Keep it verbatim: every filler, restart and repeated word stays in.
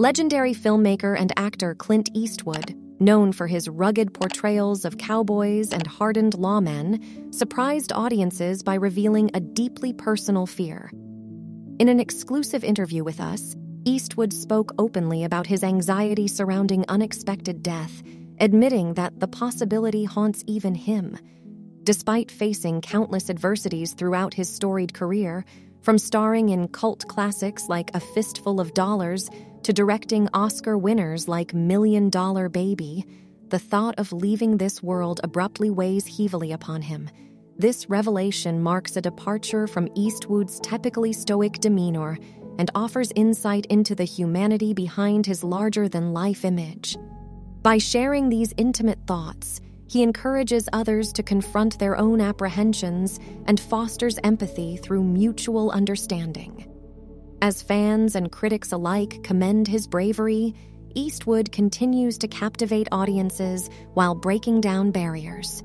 Legendary filmmaker and actor Clint Eastwood, known for his rugged portrayals of cowboys and hardened lawmen, surprised audiences by revealing a deeply personal fear. In an exclusive interview with us, Eastwood spoke openly about his anxiety surrounding unexpected death, admitting that the possibility haunts even him. Despite facing countless adversities throughout his storied career, from starring in cult classics like A Fistful of Dollars to directing Oscar winners like Million Dollar Baby, the thought of leaving this world abruptly weighs heavily upon him. This revelation marks a departure from Eastwood's typically stoic demeanor and offers insight into the humanity behind his larger-than-life image. By sharing these intimate thoughts, he encourages others to confront their own apprehensions and fosters empathy through mutual understanding. As fans and critics alike commend his bravery, Eastwood continues to captivate audiences while breaking down barriers.